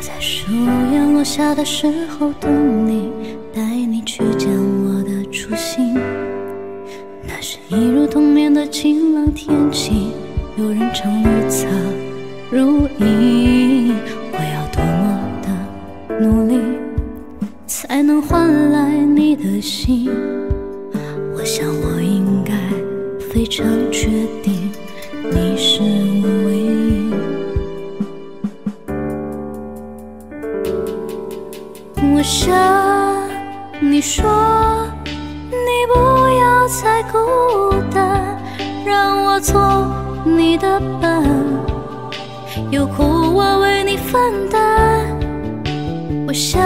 在树叶落下的时候等你，带你去见我的初心。那是一如童年的晴朗天气，有人常预测如意。我要多么的努力，才能换来你的心？我想我应该非常确定，你是我唯一。我想你说你不要再孤单，让我做你的伴，有苦我为你分担。我想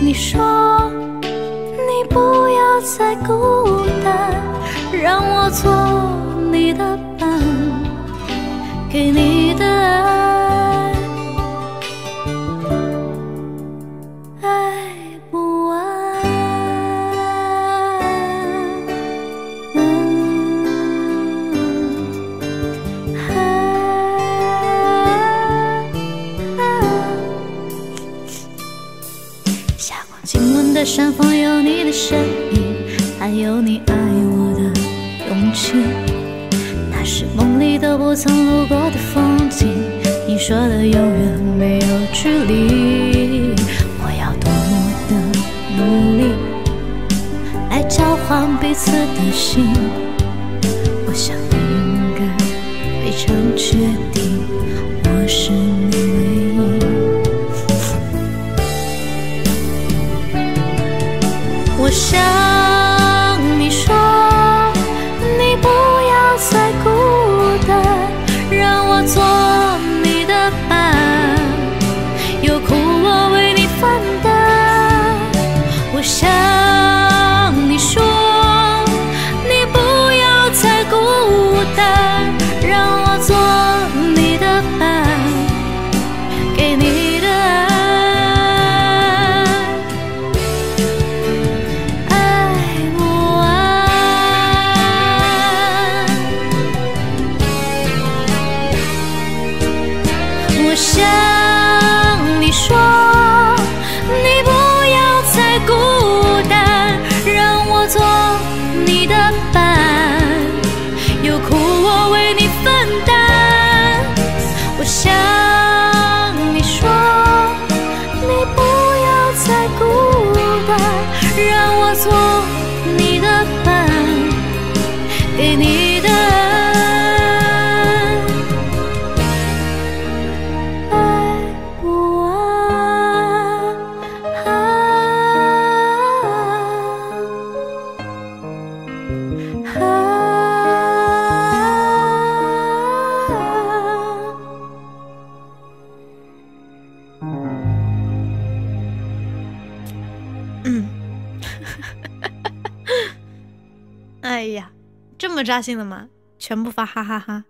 你说你不要再孤单，让我做你的伴，给你的爱。山峰有你的身影，还有你爱我的勇气。那是梦里都不曾路过的风景，你说的永远没有距离。我要多么的努力，来交换彼此的心。我想你应该非常确定，我是你唯一。我想你说你不要再孤单，让我做你的伴，有苦我为你分担。我想你说你不要再孤单，让我做你的伴，给你的爱。我想你说你不要再孤单，让我做你的伴，有苦我为你分担。我想你说你不要再孤单，让我做你的伴，给你的爱。哎呀，这么扎心了吗？全部发哈哈哈。